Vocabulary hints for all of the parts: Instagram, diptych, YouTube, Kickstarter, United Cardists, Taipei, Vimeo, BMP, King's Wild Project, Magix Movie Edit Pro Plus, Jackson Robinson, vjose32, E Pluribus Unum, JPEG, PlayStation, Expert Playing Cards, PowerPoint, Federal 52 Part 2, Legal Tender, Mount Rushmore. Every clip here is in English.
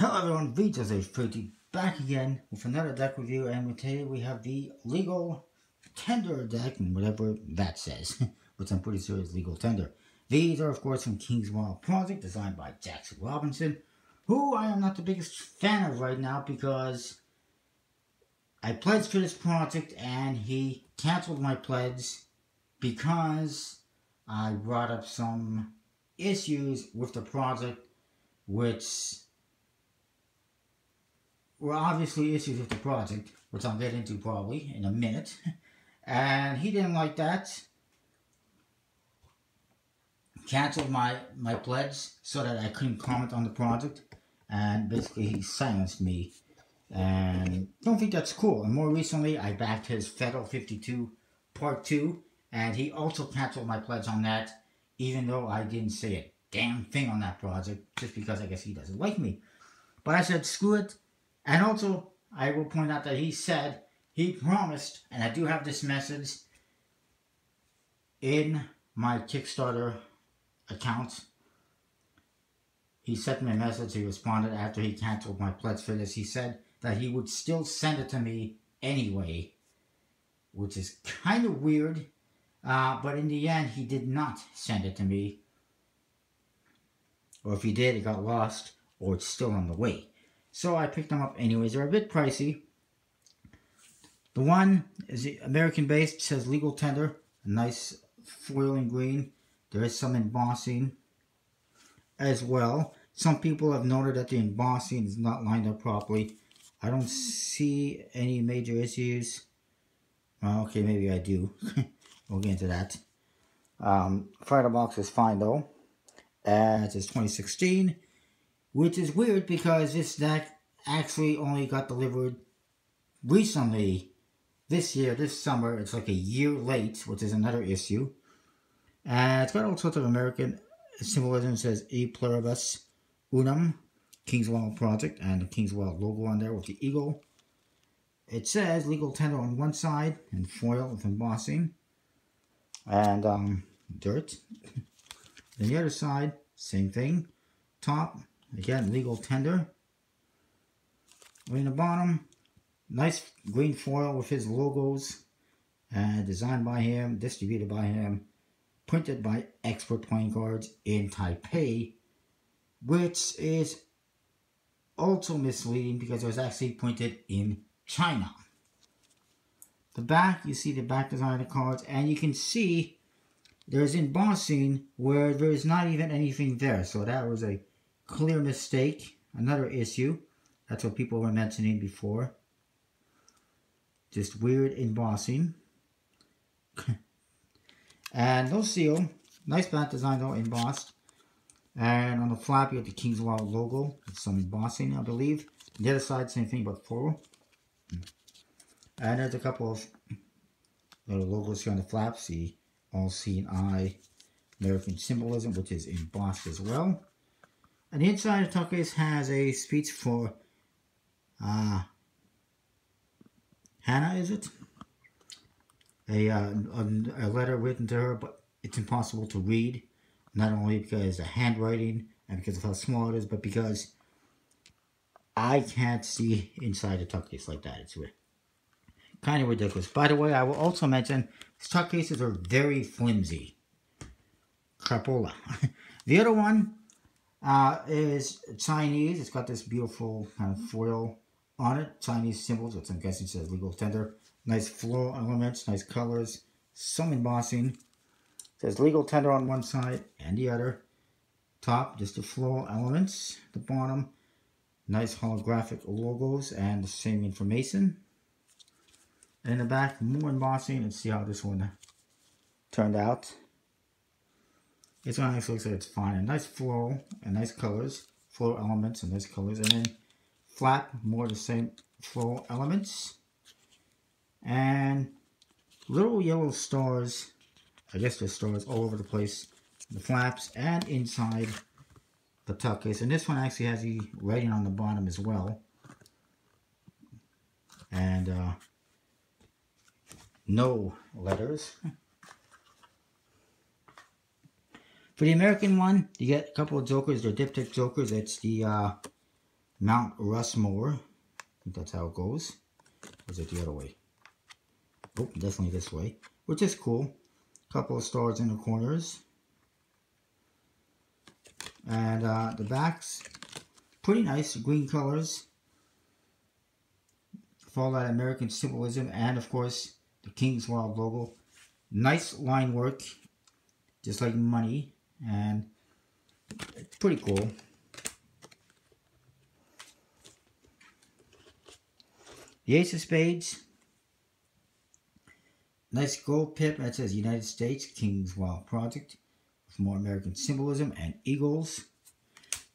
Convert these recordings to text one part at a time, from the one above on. Hello everyone, vjose32 back again with another deck review, and today we have the Legal Tender deck, and whatever that says, which I'm pretty sure is Legal Tender. These are of course from King's Wild Project, designed by Jackson Robinson, who I am not the biggest fan of right now because I pledged for this project and he cancelled my pledge because I brought up some issues with the project which were obviously issues with the project, which I'll get into probably in a minute, and he didn't like that. Cancelled my pledge so that I couldn't comment on the project, and basically he silenced me, and I don't think that's cool. And more recently I backed his Federal 52 Part 2, and he also cancelled my pledge on that, even though I didn't say a damn thing on that project, just because I guess he doesn't like me. But I said screw it. And also, I will point out that he said, he promised, and I do have this message in my Kickstarter account. He sent me a message, he responded after he cancelled my pledge for this. He said that he would still send it to me anyway, which is kind of weird. But in the end, he did not send it to me. Or if he did, it got lost, or it's still on the way. So I picked them up anyways. They're a bit pricey. The one is American-based, says Legal Tender. A nice foil and green. There is some embossing as well. Some people have noted that the embossing is not lined up properly. I don't see any major issues. Okay, maybe I do. We'll get into that. Firebox is fine though. It says 2016. Which is weird because this deck actually only got delivered recently, this year, this summer. It's like a year late, which is another issue. And it's got all sorts of American symbolism. It says E Pluribus Unum, King's Wild Project, and the King's Wild logo on there with the eagle. It says Legal Tender on one side, and foil with embossing, and dirt. On the other side, same thing. Top. Again, Legal Tender. In the bottom, nice green foil with his logos, designed by him, distributed by him, printed by Expert Playing Cards in Taipei, which is also misleading because it was actually printed in China. The back, you see the back design of the cards, and you can see there's embossing where there's not even anything there, so that was a clear mistake, another issue. That's what people were mentioning before. Just weird embossing. And no seal. Nice back design though, embossed. And on the flap you have the King's Wild logo. Some embossing, I believe. On the other side, same thing but floral. And there's a couple of little logos here on the flap. See, All Seeing Eye, American symbolism, which is embossed as well. And the inside of the tuck case has a speech for Hannah, is it? A letter written to her, but it's impossible to read. Not only because of handwriting and because of how small it is, but because I can't see inside the tuck case like that. It's weird. Kind of ridiculous. By the way, I will also mention, these tuck cases are very flimsy. Crapola. The other one is Chinese. It's got this beautiful kind of foil on it. Chinese symbols, which I'm guessing says Legal Tender. Nice floral elements, nice colors, some embossing. It says Legal Tender on one side and the other. Top, just the floral elements. The bottom, nice holographic logos and the same information. And in the back, more embossing. Let's see how this one turned out. This one actually looks like it's fine. A nice floral and nice colors. Floral elements and nice colors. And then flap, more of the same floral elements. And little yellow stars. I guess there's stars all over the place. The flaps and inside the tuck case. And this one actually has the writing on the bottom as well. And no letters. For the American one, you get a couple of jokers. They're diptych jokers. It's the Mount Rushmore. I think that's how it goes. Or is it the other way? Oh, definitely this way, which is cool. Couple of stars in the corners. And the back's pretty nice, green colors. Follow that American symbolism, and of course the King's Wild logo. Nice line work, just like money, and it's pretty cool. The Ace of Spades. Nice gold pip that says United States King's Wild Project with more American symbolism and eagles.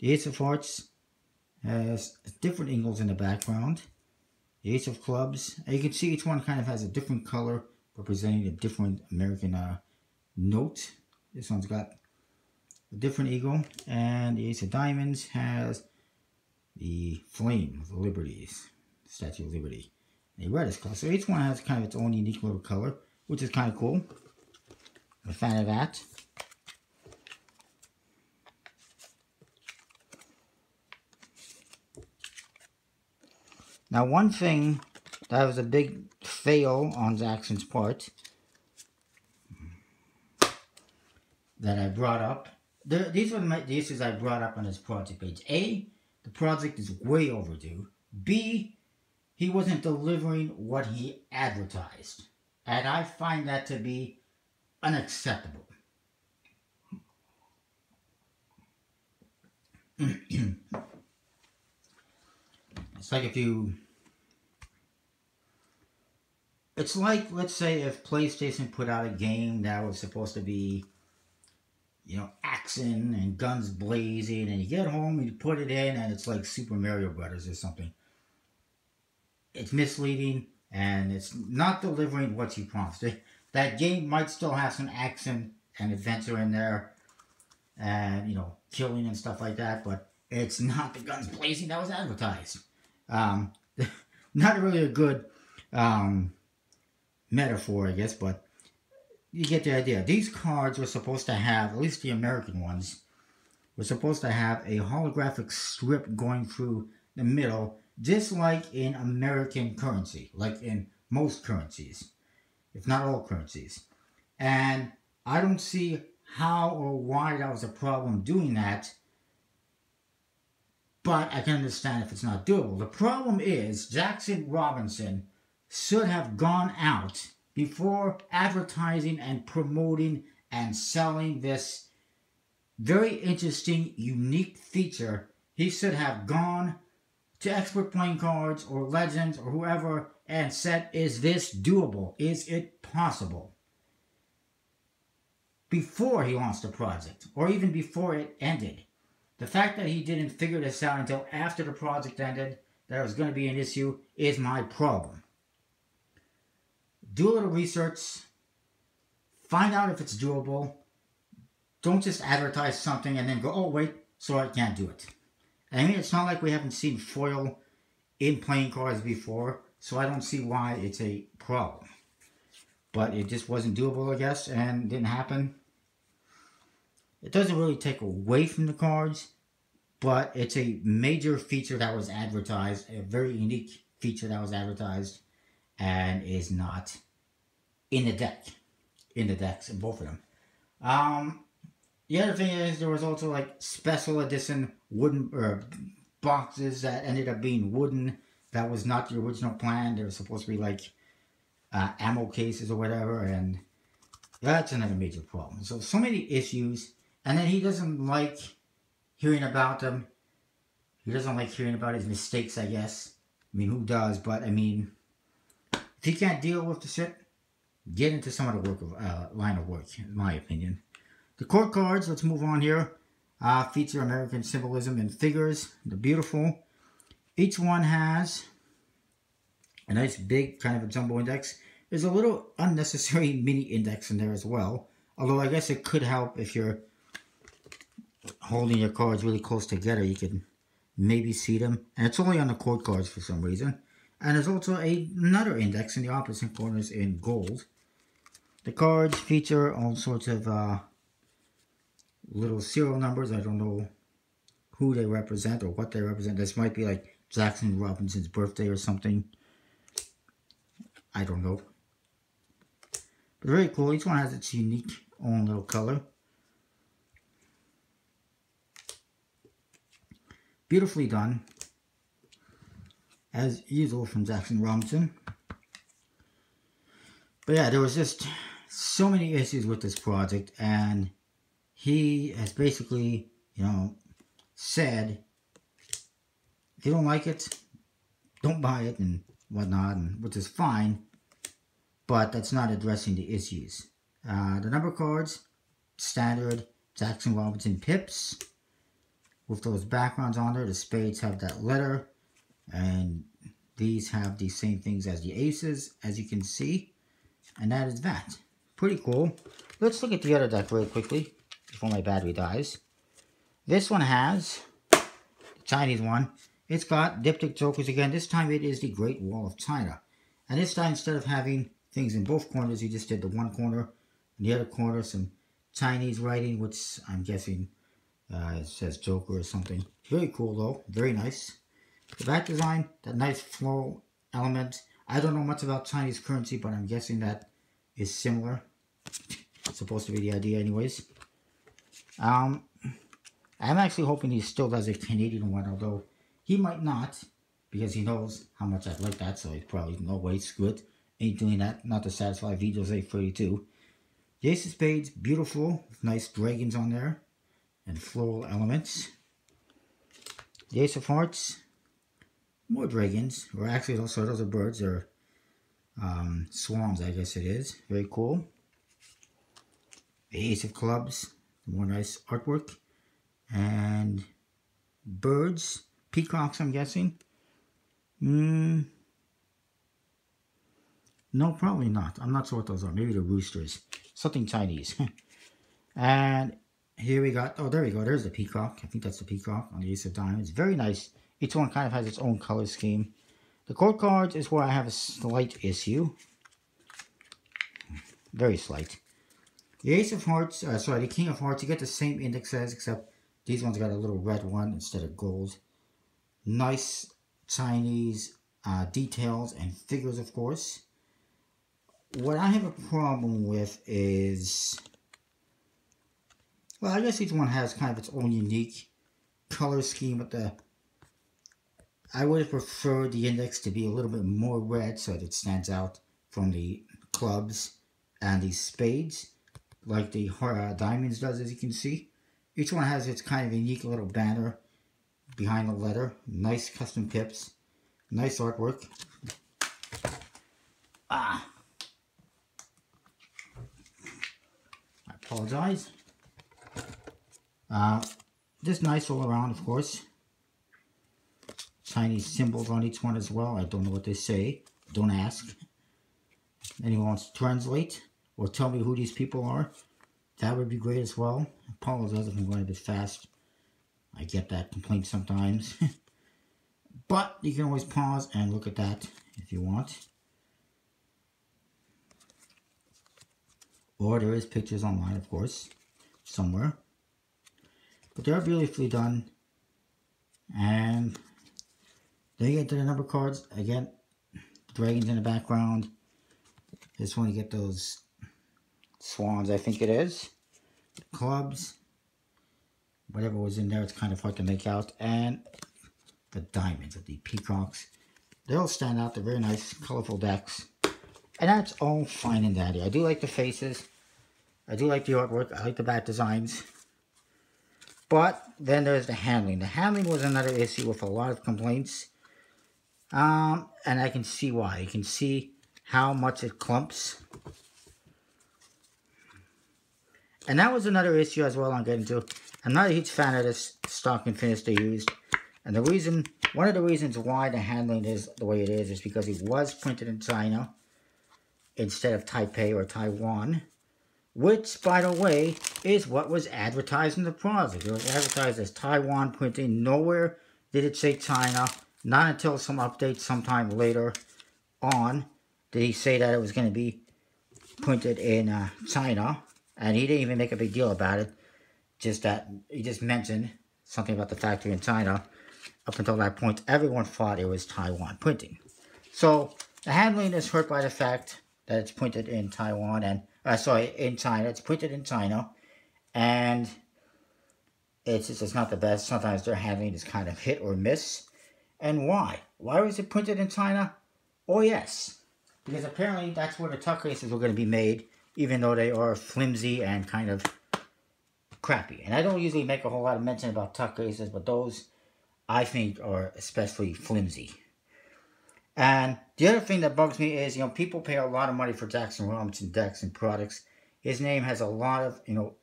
The Ace of Hearts has different eagles in the background. The Ace of Clubs. And you can see each one kind of has a different color representing a different American note. This one's got a different eagle. And the Ace of Diamonds has the flame of the Liberties, Statue of Liberty. A reddish color. So each one has kind of its own unique little color, which is kind of cool. I'm a fan of that. Now, one thing that was a big fail on Jackson's part that I brought up. These were the issues I brought up on his project page. A, the project is way overdue. B, he wasn't delivering what he advertised. And I find that to be unacceptable. It's like if you... It's like, let's say, if PlayStation put out a game that was supposed to be, you know, action and guns blazing, and you get home and you put it in and it's like Super Mario Brothers or something. It's misleading, and it's not delivering what you promised. That game might still have some action and adventure in there, and, you know, killing and stuff like that, but it's not the guns blazing that was advertised. Not really a good metaphor, I guess, but you get the idea. These cards were supposed to have, at least the American ones, were supposed to have a holographic strip going through the middle, just like in American currency, like in most currencies, if not all currencies. And I don't see how or why that was a problem doing that, but I can understand if it's not doable. The problem is Jackson Robinson should have gone out before advertising and promoting and selling this very interesting, unique feature. He should have gone to Expert Playing Cards or Legends or whoever and said, is this doable? Is it possible? Before he launched the project, or even before it ended. The fact that he didn't figure this out until after the project ended, that it was going to be an issue, is my problem. Do a little research, find out if it's doable. Don't just advertise something and then go, oh wait, sorry, I can't do it. I mean, it's not like we haven't seen foil in playing cards before, so I don't see why it's a problem. But it just wasn't doable, I guess, and didn't happen. It doesn't really take away from the cards, but it's a major feature that was advertised, a very unique feature that was advertised, and is not in the deck, in the decks, in both of them. The other thing is, there was also like special edition wooden boxes that ended up being wooden. That was not the original plan. They were supposed to be like ammo cases or whatever, and that's another major problem. So many issues, and then he doesn't like hearing about them. He doesn't like hearing about his mistakes, I guess. I mean, who does? But I mean, if he can't deal with the shit, get into some of the work of, line of work, in my opinion. The court cards, let's move on here, feature American symbolism and figures. They're beautiful. Each one has a nice big kind of a jumbo index. There's a little unnecessary mini index in there as well. Although I guess it could help if you're holding your cards really close together. You can maybe see them. And it's only on the court cards for some reason. And there's also another index in the opposite corners in gold. The cards feature all sorts of... little serial numbers. I don't know who who they represent or what they represent. This might be like Jackson Robinson's birthday or something. I don't know. But very cool. Each one has its unique own little color. Beautifully done. As usual from Jackson Robinson. But yeah, there was just so many issues with this project, and he has basically, you know, said if you don't like it, don't buy it and whatnot, and which is fine, but that's not addressing the issues. The number cards, standard Jackson Robinson pips with those backgrounds on there. The spades have that letter, and these have the same things as the aces, as you can see. And that is that. Pretty cool. Let's look at the other deck really quickly before my battery dies. This one has, the Chinese one, it's got diptych jokers again. This time it is the Great Wall of China. And this time, instead of having things in both corners, you just did the one corner and the other corner. Some Chinese writing, which I'm guessing it says joker or something. Very cool though. Very nice. The back design, that nice floral element. I don't know much about Chinese currency, but I'm guessing that is similar. It's supposed to be the idea anyways. I'm actually hoping he still does a Canadian one, although he might not, because he knows how much I like that, so he's probably, no way, screw it. Ain't doing that, not to satisfy vjose32. The ace of spades, beautiful, with nice dragons on there, and floral elements. The ace of hearts, more dragons, or actually also those are birds, or swans, I guess it is. Very cool. The ace of clubs, more nice artwork, and birds, peacocks, I'm guessing. No, probably not. I'm not sure what those are. Maybe the roosters, something Chinese. And here we got, oh, there we go. There's the peacock. I think that's the peacock on the ace of diamonds. Very nice. Each one kind of has its own color scheme. The court cards is where I have a slight issue. Very slight. The ace of hearts, the king of hearts, you get the same indexes, except these ones got a little red one instead of gold. Nice Chinese details and figures, of course. What I have a problem with is, well, I guess each one has kind of its own unique color scheme, but I would have preferred the index to be a little bit more red so that it stands out from the clubs and the spades, like the diamonds does, as you can see. Each one has its kind of unique little banner behind the letter. Nice custom pips. Nice artwork. Ah! I apologize. Just nice all around, of course. Chinese symbols on each one as well. I don't know what they say. Don't ask. Anyone wants to translate or tell me who these people are? That would be great as well. I apologize if I'm going a bit fast. I get that complaint sometimes. But you can always pause and look at that if you want. Or there is pictures online, of course, somewhere. But they're beautifully done. And then you get to the number cards, again, dragons in the background. This one you get those swans, I think it is. Clubs, whatever was in there, it's kind of hard to make out. And the diamonds of the peacocks. They all stand out, they're very nice, colorful decks. And that's all fine and dandy. I do like the faces. I do like the artwork. I like the back designs. But then there's the handling. The handling was another issue with a lot of complaints. And I can see why. You can see how much it clumps. And that was another issue as well I'm getting to. I'm not a huge fan of this stock and finish they used. And the reason, one of the reasons why the handling is the way it is because it was printed in China instead of Taipei or Taiwan. Which, by the way, is what was advertised in the project. It was advertised as Taiwan printing. Nowhere did it say China. Not until some update sometime later on did he say that it was going to be printed in China. And he didn't even make a big deal about it. Just that he just mentioned something about the factory in China. Up until that point, everyone thought it was Taiwan printing. So the handling is hurt by the fact that it's printed in Taiwan and, in China. It's printed in China, and it's not the best. Sometimes their handling is kind of hit or miss. And why? Why was it printed in China? Oh yes, because apparently that's where the tuck cases were going to be made, even though they are flimsy and kind of crappy. And I don't usually make a whole lot of mention about tuck cases, but those I think are especially flimsy. And the other thing that bugs me is, you know, people pay a lot of money for Jackson Robinson decks and products. His name has a lot of, you know,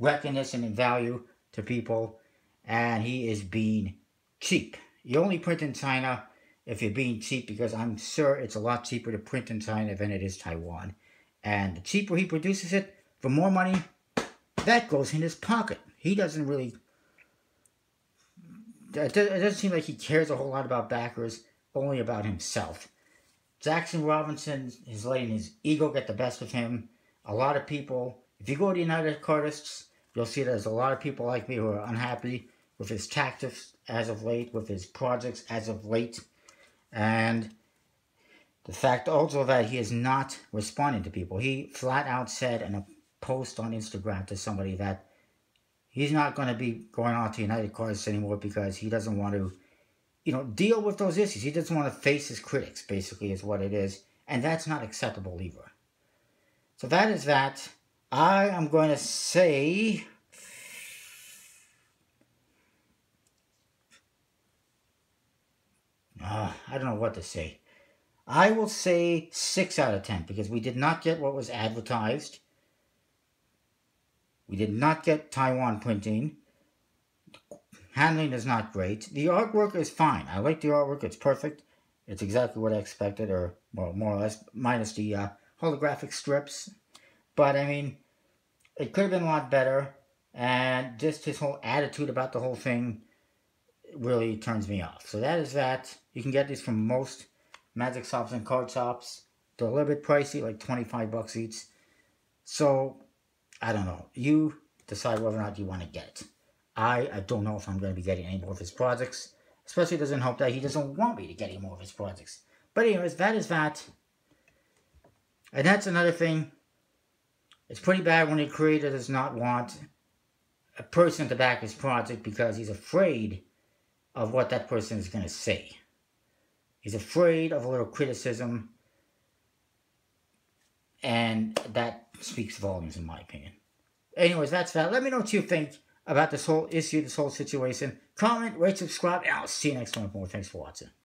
recognition and value to people, and he is being cheap. You only print in China if you're being cheap, because I'm sure it's a lot cheaper to print in China than it is Taiwan. And the cheaper he produces it, the more money that goes in his pocket. He doesn't really, it doesn't seem like he cares a whole lot about backers, only about himself. Jackson Robinson is letting his ego get the best of him. A lot of people, if you go to the United Cardists, you'll see there's a lot of people like me who are unhappy with his tactics as of late, with his projects as of late, and the fact also that he is not responding to people. He flat out said in a post on Instagram to somebody that he's not going to be going on to United Cardists anymore because he doesn't want to, you know, deal with those issues. He doesn't want to face his critics, basically, is what it is. And that's not acceptable either. So that is that. I am going to say, I don't know what to say. I will say 6 out of 10 because we did not get what was advertised. We did not get Taiwan printing. Handling is not great. The artwork is fine. I like the artwork. It's perfect. It's exactly what I expected, or well, more or less, minus the holographic strips. But, I mean, it could have been a lot better. And just his whole attitude about the whole thing really turns me off. So that is that. You can get these from most magic shops and card shops. They're a little bit pricey, like 25 bucks each. So, I don't know. You decide whether or not you want to get it. I don't know if I'm going to be getting any more of his projects. Especially doesn't help that he doesn't want me to get any more of his projects. But anyways, that is that. And that's another thing. It's pretty bad when a creator does not want a person to back his project because he's afraid of what that person is going to say. He's afraid of a little criticism. And that speaks volumes, in my opinion. Anyways, that's that. Let me know what you think about this whole issue, this whole situation. Comment, rate, subscribe, and I'll see you next time. Thanks for watching.